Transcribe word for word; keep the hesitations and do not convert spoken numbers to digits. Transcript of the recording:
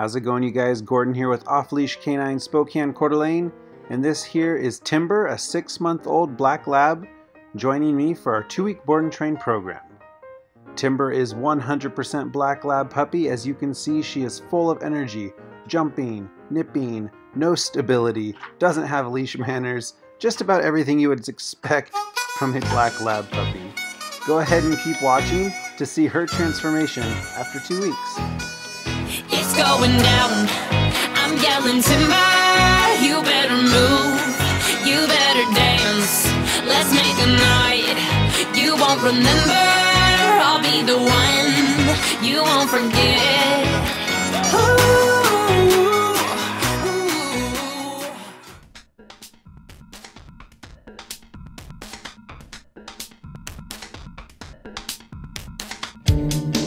How's it going, you guys? Gordon here with Off Leash Canine Spokane Coeur d'Alene, and this here is Timber, a six-month-old black lab, joining me for our two-week board and train program. Timber is one hundred percent black lab puppy. As you can see, she is full of energy, jumping, nipping, no stability, doesn't have leash manners, just about everything you would expect from a black lab puppy. Go ahead and keep watching to see her transformation after two weeks. It's going down, I'm yelling timber, you better move, you better dance, let's make a night you won't remember, I'll be the one you won't forget. Ooh. Thank you.